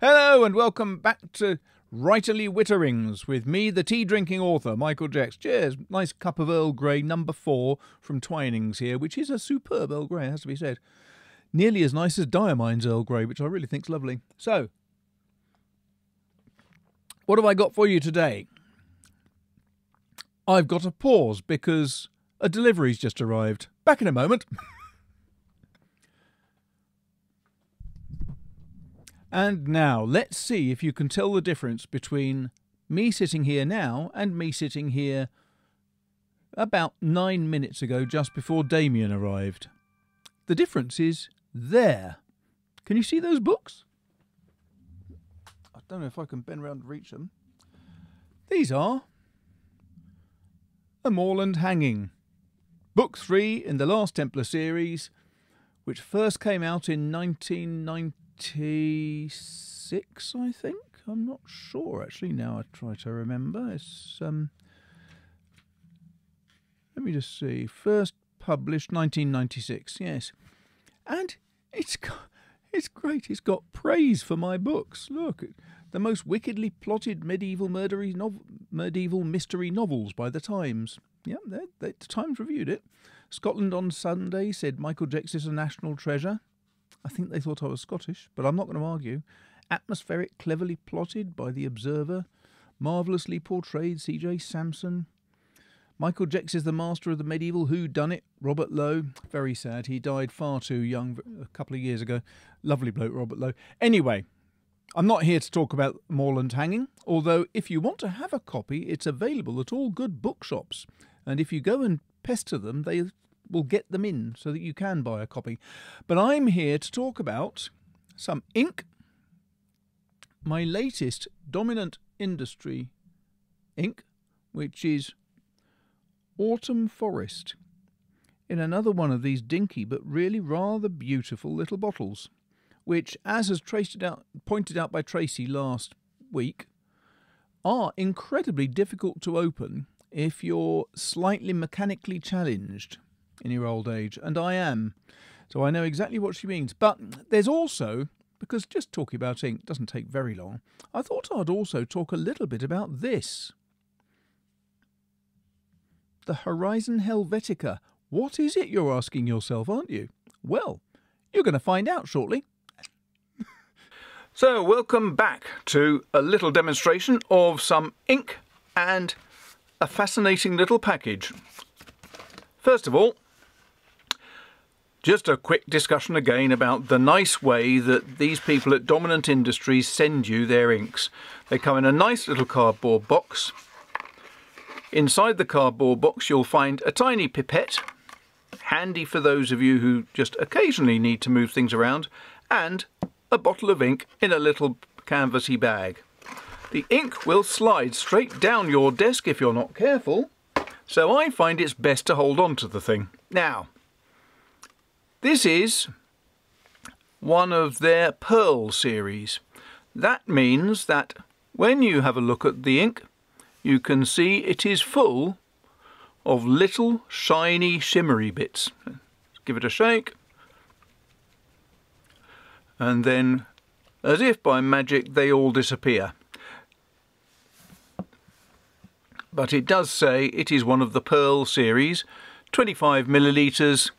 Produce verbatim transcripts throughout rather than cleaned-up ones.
Hello and welcome back to Writerly Witterings with me, the tea-drinking author, Michael Jecks. Cheers. Nice cup of Earl Grey, number four from Twinings here, which is a superb Earl Grey, it has to be said. Nearly as nice as Diamine's Earl Grey, which I really think's lovely. So, what have I got for you today? I've got a pause because a delivery's just arrived. Back in a moment. And now, let's see if you can tell the difference between me sitting here now and me sitting here about nine minutes ago, just before Damien arrived. The difference is there. Can you see those books? I don't know if I can bend around and reach them. These are A Moorland Hanging, book three in the Last Templar series, which first came out in nineteen ninety. nineteen ninety-six, I think. I'm not sure, actually, now I try to remember. It's, um, let me just see. First published nineteen ninety-six, yes. And it's, it's great. It's got praise for my books. Look, the most wickedly plotted medieval murdery novel, medieval mystery novels by The Times. Yeah, they're, they're, The Times reviewed it. Scotland on Sunday said Michael Jecks is a national treasure. I think they thought I was Scottish, but I'm not going to argue. Atmospheric, cleverly plotted by The Observer. Marvellously portrayed, C J Sampson. Michael Jecks is the master of the medieval whodunit, Robert Lowe. Very sad, he died far too young a couple of years ago. Lovely bloke, Robert Lowe. Anyway, I'm not here to talk about Moorland Hanging, although if you want to have a copy, it's available at all good bookshops. And if you go and pester them, they will get them in so that you can buy a copy. But I'm here to talk about some ink. My latest Dominant Industry ink, which is Autumn Forest, in another one of these dinky but really rather beautiful little bottles, which, as has traced it out, pointed out by Tracy last week, are incredibly difficult to open if you're slightly mechanically challenged in your old age, and I am, so I know exactly what she means. But there's also, because just talking about ink doesn't take very long, I thought I'd also talk a little bit about this. The Horizon Helvetica. What is it, you're asking yourself, aren't you? Well, you're going to find out shortly. So, welcome back to a little demonstration of some ink and a fascinating little package. First of all, just a quick discussion again about the nice way that these people at Dominant Industries send you their inks. They come in a nice little cardboard box. Inside the cardboard box you'll find a tiny pipette, handy for those of you who just occasionally need to move things around, and a bottle of ink in a little canvassy bag. The ink will slide straight down your desk if you're not careful, so I find it's best to hold on to the thing. Now, this is one of their Pearl series. That means that when you have a look at the ink, you can see it is full of little shiny shimmery bits. Give it a shake. And then, as if by magic, they all disappear. But it does say it is one of the Pearl series, twenty-five millilitres.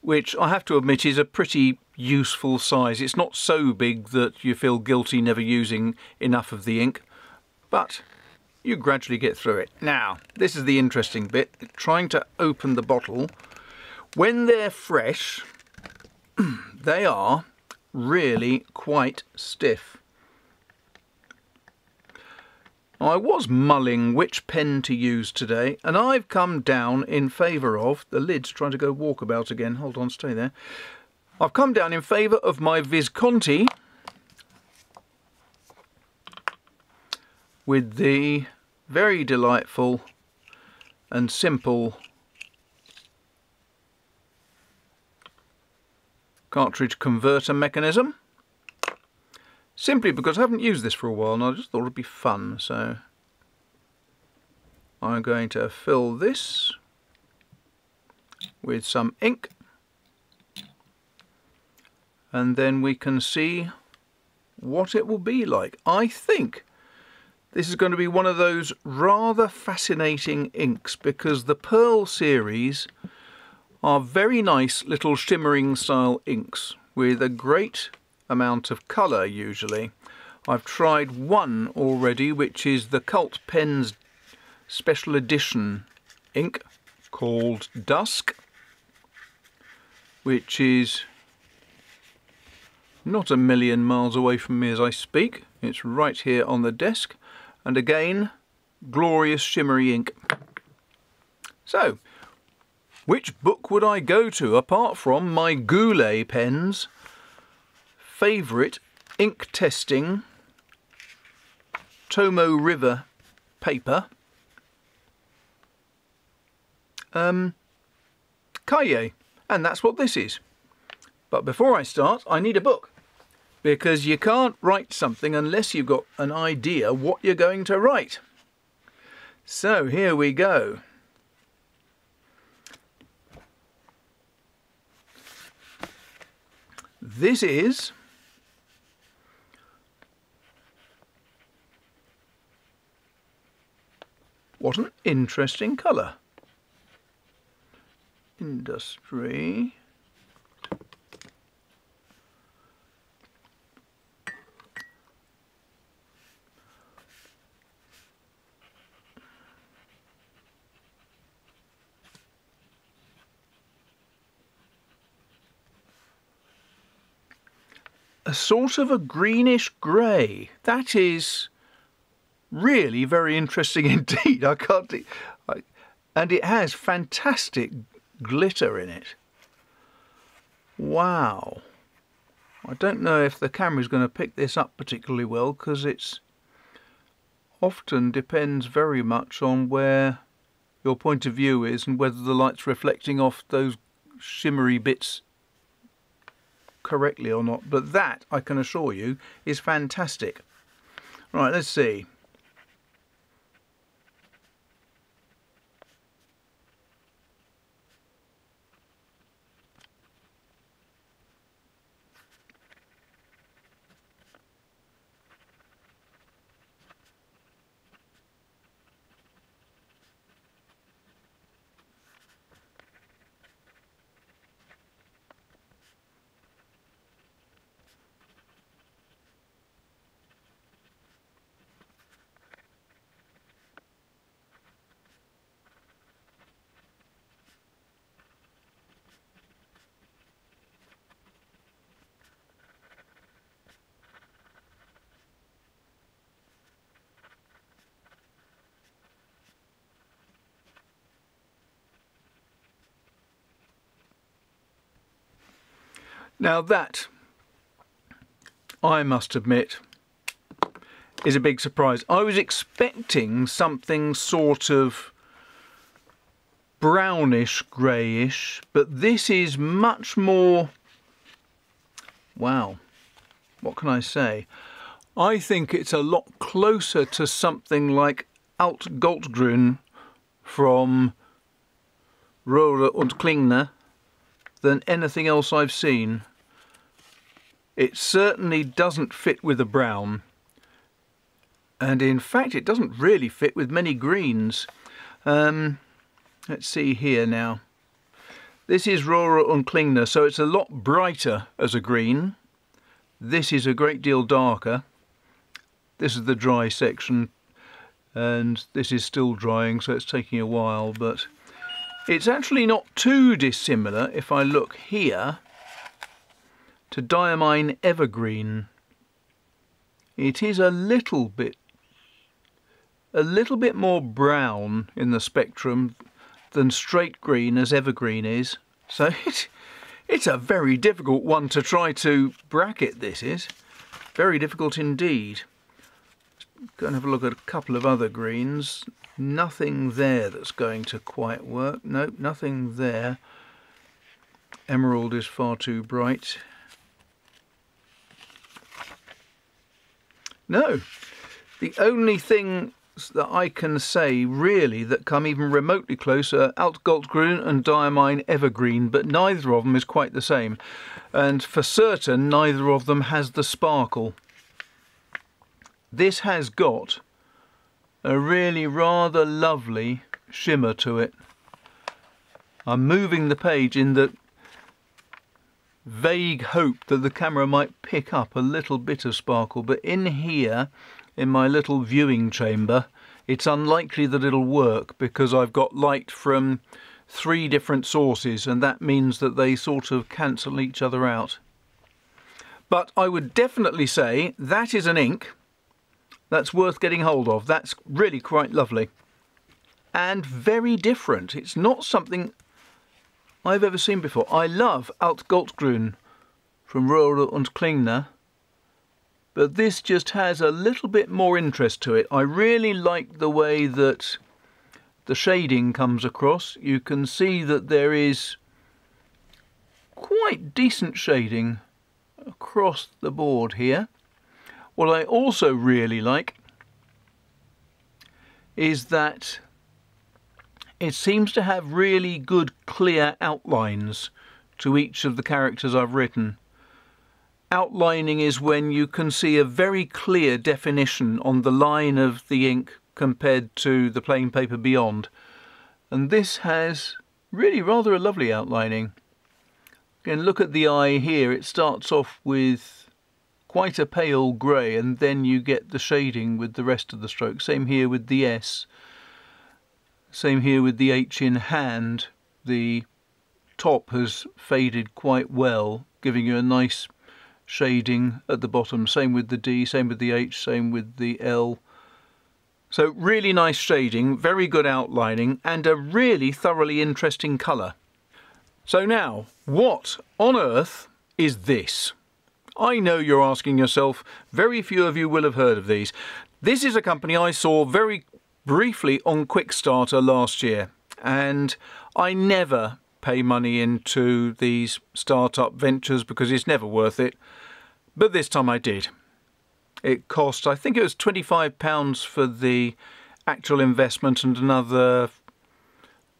Which I have to admit is a pretty useful size. It's not so big that you feel guilty never using enough of the ink, but you gradually get through it. Now, this is the interesting bit, trying to open the bottle. When they're fresh, they are really quite stiff. I was mulling which pen to use today, and I've come down in favour of... The lid's trying to go walkabout again. Hold on, stay there. I've come down in favour of my Visconti with the very delightful and simple cartridge converter mechanism. Simply because I haven't used this for a while and I just thought it'd be fun, so I'm going to fill this with some ink, and then we can see what it will be like. I think this is going to be one of those rather fascinating inks, because the Pearl series are very nice little shimmering style inks with a great amount of colour usually. I've tried one already, which is the Cult Pens special edition ink called Dusk, which is not a million miles away from me as I speak. It's right here on the desk, and again, glorious shimmery ink. So, which book would I go to apart from my Goulet Pens favourite ink testing Tomo River paper? Um, Kaye, and that's what this is. But before I start, I need a book, because you can't write something unless you've got an idea what you're going to write. So here we go. This is what an interesting colour. Industry. A sort of a greenish grey. That is really very interesting indeed. I can't. I, and it has fantastic glitter in it. Wow. I don't know if the camera's going to pick this up particularly well, because it's often depends very much on where your point of view is and whether the light's reflecting off those shimmery bits correctly or not, but that, I can assure you, is fantastic. Right, let's see. Now that, I must admit, is a big surprise. I was expecting something sort of brownish, greyish, but this is much more, wow, what can I say? I think it's a lot closer to something like Alt Goldgrün from Rohrer und Klingner than anything else I've seen. It certainly doesn't fit with a brown, and in fact it doesn't really fit with many greens. Um, let's see here now. This is Rohrer und Klingner, so it's a lot brighter as a green. This is a great deal darker. This is the dry section, and this is still drying, so it's taking a while, but it's actually not too dissimilar, if I look here, to Diamine Evergreen. It is a little bit, a little bit more brown in the spectrum than straight green as Evergreen is. So it, it's a very difficult one to try to bracket, this is. Very difficult indeed. Go and have a look at a couple of other greens. Nothing there that's going to quite work. Nope, nothing there. Emerald is far too bright. No, the only thing that I can say really that come even remotely close are Alt Goldgrün and Diamine Evergreen, but neither of them is quite the same. And for certain, neither of them has the sparkle This has got a really rather lovely shimmer to it. I'm moving the page in the vague hope that the camera might pick up a little bit of sparkle, but in here, in my little viewing chamber, it's unlikely that it'll work because I've got light from three different sources, and that means that they sort of cancel each other out. But I would definitely say that is an ink that's worth getting hold of. That's really quite lovely and very different. It's not something I've ever seen before. I love Alt Goldgrün from Rohrer und Klingner, but this just has a little bit more interest to it. I really like the way that the shading comes across. You can see that there is quite decent shading across the board here. What I also really like is that it seems to have really good clear outlines to each of the characters I've written. Outlining is when you can see a very clear definition on the line of the ink compared to the plain paper beyond. And this has really rather a lovely outlining. Again, look at the eye here. It starts off with quite a pale grey, and then you get the shading with the rest of the stroke. Same here with the S, same here with the H in hand. The top has faded quite well, giving you a nice shading at the bottom. Same with the D, same with the H, same with the L. So really nice shading, very good outlining, and a really thoroughly interesting colour. So now, what on earth is this? I know you're asking yourself, very few of you will have heard of these. This is a company I saw very briefly on Kickstarter last year, and I never pay money into these startup ventures because it's never worth it, but this time I did. It cost, I think it was twenty-five pounds for the actual investment and another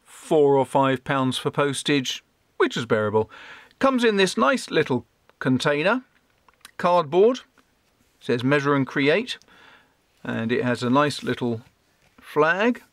four or five pounds for postage, which is bearable. Comes in this nice little container. Cardboard, says measure and create, and it has a nice little flag.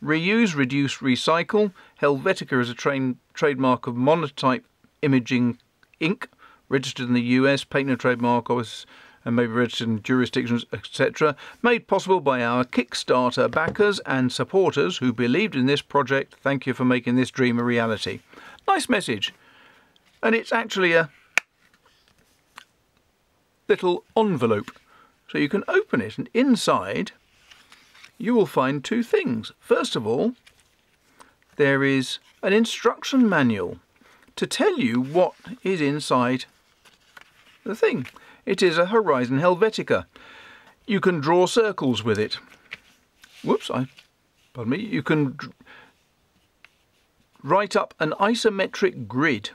Reuse, reduce, recycle. Helvetica is a tra trademark of Monotype Imaging Incorporated, registered in the U S, patent and trademark office, and may be registered in jurisdictions, et cetera. Made possible by our Kickstarter backers and supporters who believed in this project. Thank you for making this dream a reality. Nice message. And it's actually a little envelope, so you can open it, and inside you will find two things. First of all, there is an instruction manual to tell you what is inside the thing. It is a Horizon Helvetica. You can draw circles with it. Whoops, I, pardon me, you can write up an isometric grid.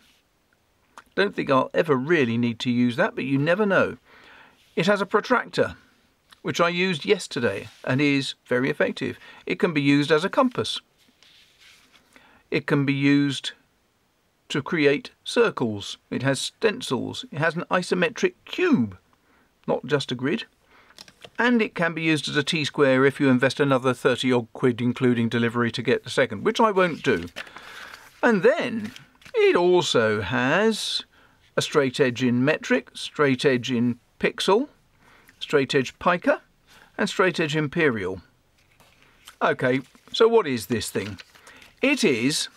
Don't think I'll ever really need to use that, but you never know. It has a protractor, which I used yesterday and is very effective. It can be used as a compass. It can be used to create circles. It has stencils. It has an isometric cube, not just a grid. And it can be used as a T-square if you invest another thirty odd quid, including delivery, to get the second, which I won't do. And then it also has a straight edge in metric, straight edge in pixel, straight edge pica, and straight edge imperial. Okay, so what is this thing? It is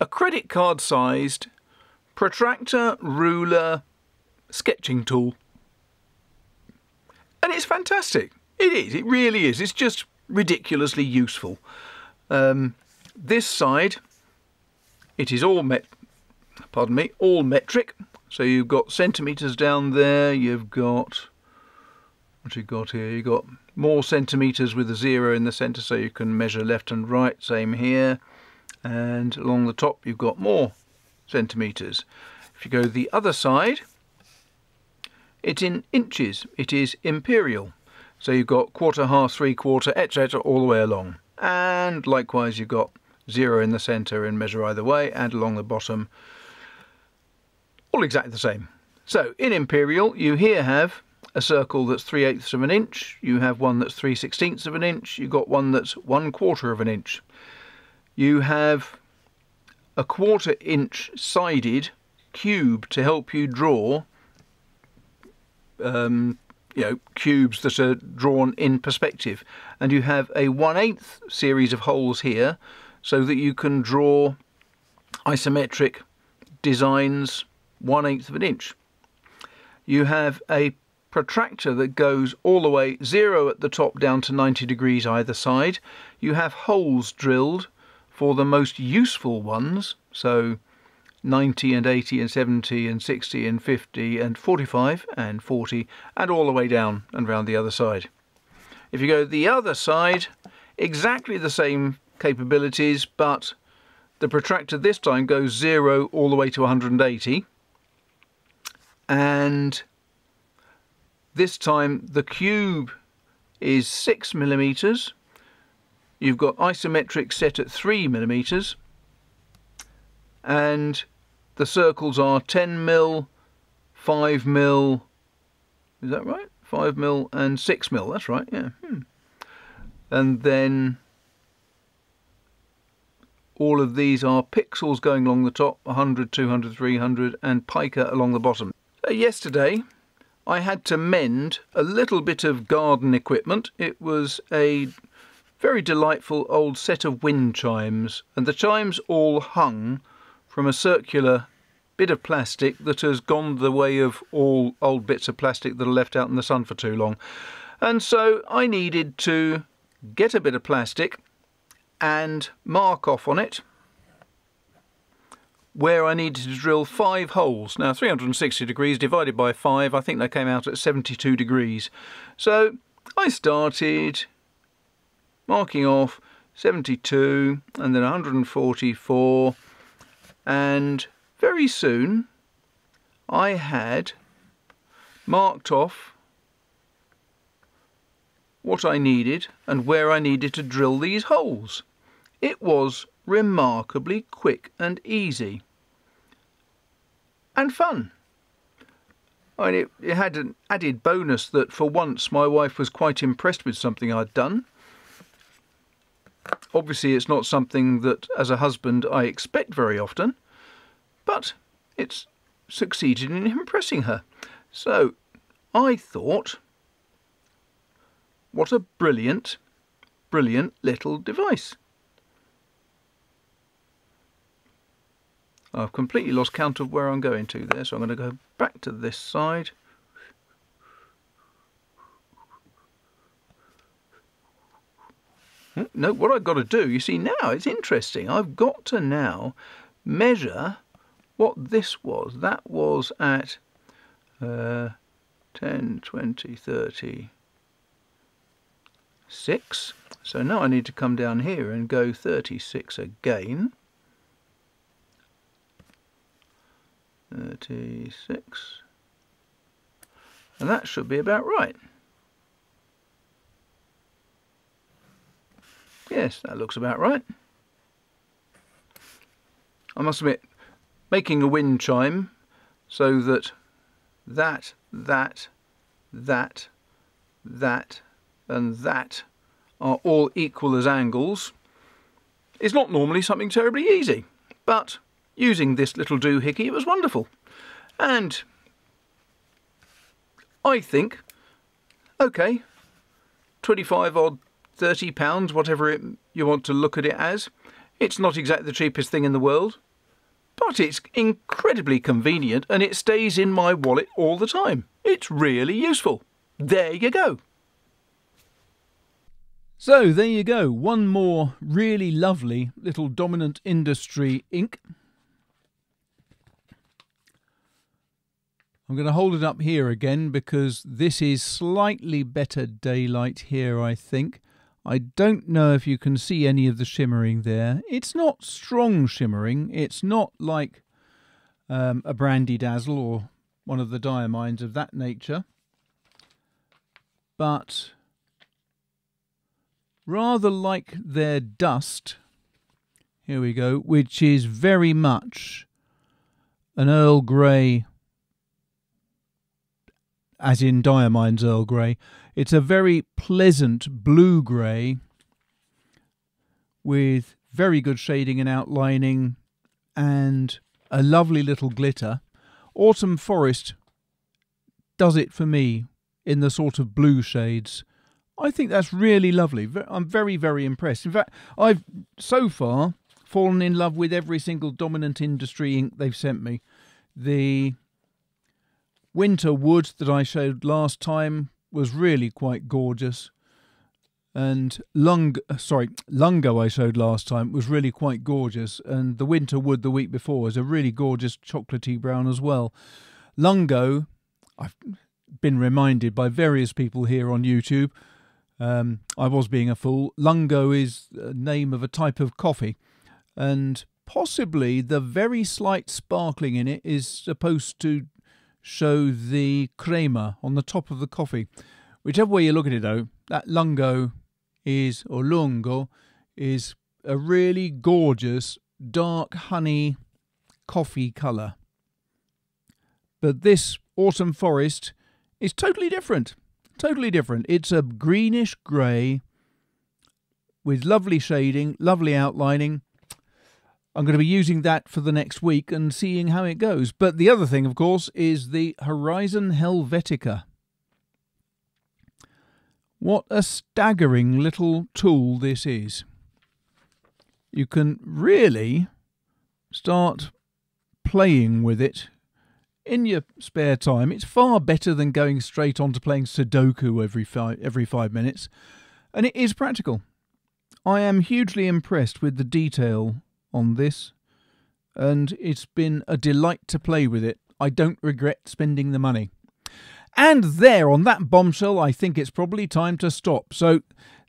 a credit card sized protractor ruler sketching tool. And it's fantastic. It is, it really is. It's just ridiculously useful. Um, this side, it is all met, pardon me, all metric. So you've got centimetres down there. You've got, what you got here? You've got more centimetres with a zero in the centre, so you can measure left and right. Same here, and along the top you've got more centimetres. If you go the other side, it's in inches. It is imperial. So you've got quarter, half, three quarter, et cetera, all the way along. And likewise, you've got zero in the centre and measure either way, and along the bottom, all exactly the same. So in imperial, you here have a circle that's three eighths of an inch, you have one that's three sixteenths of an inch, you've got one that's one quarter of an inch. You have a quarter inch sided cube to help you draw um, you know, cubes that are drawn in perspective, and you have a one eighth series of holes here so that you can draw isometric designs one eighth of an inch. You have a protractor that goes all the way zero at the top down to ninety degrees either side. You have holes drilled for the most useful ones, so ninety and eighty and seventy and sixty and fifty and forty-five and forty, and all the way down and round the other side. If you go the other side, exactly the same capabilities, but the protractor this time goes zero all the way to one hundred eighty, and this time the cube is six millimeters. You've got isometric set at three millimeters, and the circles are ten mil, five mil, is that right? five mil and six mil, that's right, yeah. Hmm. And then all of these are pixels going along the top, one hundred, two hundred, three hundred, and pica along the bottom. So yesterday I had to mend a little bit of garden equipment. It was a very delightful old set of wind chimes, and the chimes all hung from a circular bit of plastic that has gone the way of all old bits of plastic that are left out in the sun for too long. And so I needed to get a bit of plastic and mark off on it where I needed to drill five holes. Now three hundred sixty degrees divided by five, I think they came out at seventy-two degrees. So I started marking off seventy-two and then one hundred forty-four, and very soon I had marked off what I needed and where I needed to drill these holes. It was remarkably quick and easy and fun. I mean, it, it had an added bonus that for once my wife was quite impressed with something I'd done. Obviously it's not something that as a husband I expect very often, but it's succeeded in impressing her. So I thought, what a brilliant, brilliant little device. I've completely lost count of where I'm going to there, so I'm going to go back to this side. No, what I've got to do, you see now, it's interesting. I've got to now measure what this was. That was at uh, ten, twenty, thirty, six. So now I need to come down here and go thirty-six again. thirty-six. And that should be about right. Yes, that looks about right. I must admit, making a wind chime so that that, that, that, that, and that are all equal as angles is not normally something terribly easy. But using this little doohickey, it was wonderful. And I think, okay, twenty-five odd, thirty pounds, whatever it, you want to look at it as. It's not exactly the cheapest thing in the world, but it's incredibly convenient and it stays in my wallet all the time. It's really useful. There you go. So there you go. One more really lovely little Dominant Industry ink. I'm going to hold it up here again because this is slightly better daylight here, I think. I don't know if you can see any of the shimmering there. It's not strong shimmering. It's not like um, a brandy dazzle or one of the diamines of that nature. But rather like their dust, here we go, which is very much an Earl Grey as in Diamine's Earl Grey. It's a very pleasant blue-grey with very good shading and outlining and a lovely little glitter. Autumn Forest does it for me in the sort of blue shades. I think that's really lovely. I'm very, very impressed. In fact, I've so far fallen in love with every single Dominant Industry ink they've sent me. The winter wood that I showed last time was really quite gorgeous. And Lung, sorry, Lungo I showed last time was really quite gorgeous. And the winter wood the week before is a really gorgeous chocolatey brown as well. Lungo, I've been reminded by various people here on YouTube, um, I was being a fool. Lungo is the name of a type of coffee. And possibly the very slight sparkling in it is supposed to show the crema on the top of the coffee. Whichever way you look at it, though, that Lungo is, or Lungo, is a really gorgeous dark honey coffee colour. But this Autumn Forest is totally different. Totally different. It's a greenish grey with lovely shading, lovely outlining. I'm going to be using that for the next week and seeing how it goes. But the other thing, of course, is the Horizon Helvetica. What a staggering little tool this is. You can really start playing with it in your spare time. It's far better than going straight on to playing Sudoku every five, every five minutes. And it is practical. I am hugely impressed with the detail on this, and it's been a delight to play with it. I don't regret spending the money. And there, on that bombshell, I think it's probably time to stop. So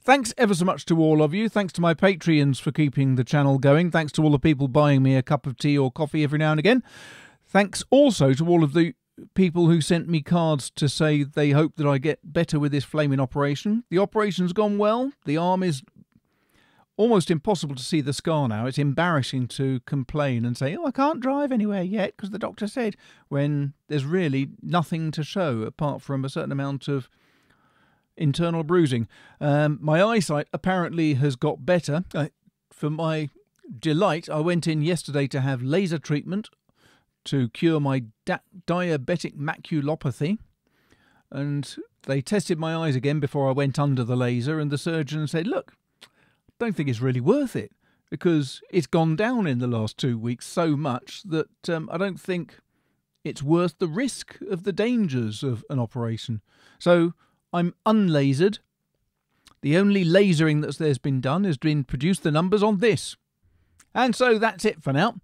thanks ever so much to all of you. Thanks to my Patreons for keeping the channel going. Thanks to all the people buying me a cup of tea or coffee every now and again. Thanks also to all of the people who sent me cards to say they hope that I get better with this flaming operation. The operation's gone well. The arm is almost impossible to see the scar now. It's embarrassing to complain and say, oh, I can't drive anywhere yet because the doctor said, when there's really nothing to show apart from a certain amount of internal bruising. Um, my eyesight apparently has got better. Uh, for my delight, I went in yesterday to have laser treatment to cure my da diabetic maculopathy. And they tested my eyes again before I went under the laser, and the surgeon said, look, I don't think it's really worth it because it's gone down in the last two weeks so much that um, I don't think it's worth the risk of the dangers of an operation. So I'm unlasered. The only lasering that there's been done has been produce the numbers on this. And so that's it for now.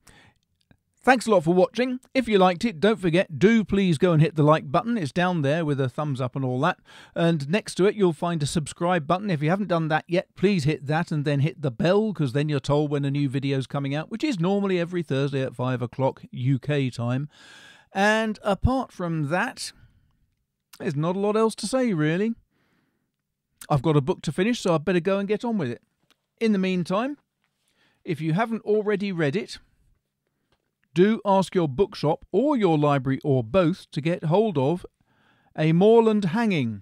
Thanks a lot for watching. If you liked it, don't forget, do please go and hit the like button. It's down there with a thumbs up and all that. And next to it, you'll find a subscribe button. If you haven't done that yet, please hit that and then hit the bell, because then you're told when a new video's coming out, which is normally every Thursday at five o'clock U K time. And apart from that, there's not a lot else to say, really. I've got a book to finish, so I'd better go and get on with it. In the meantime, if you haven't already read it, do ask your bookshop or your library or both to get hold of A Moorland Hanging,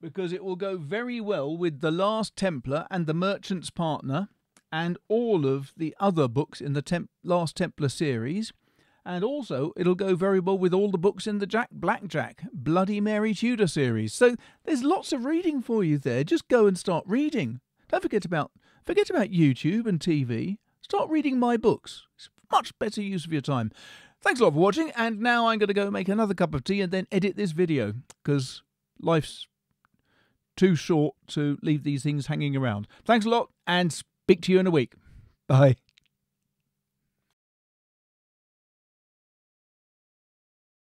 because it will go very well with The Last Templar and The Merchant's Partner and all of the other books in the Temp Last Templar series. And also it'll go very well with all the books in the Jack Blackjack Bloody Mary Tudor series. So there's lots of reading for you there. Just go and start reading. Don't forget about, forget about YouTube and T V. Start reading my books. It's much better use of your time. Thanks a lot for watching, and now I'm going to go make another cup of tea and then edit this video, because life's too short to leave these things hanging around. Thanks a lot, and speak to you in a week. Bye.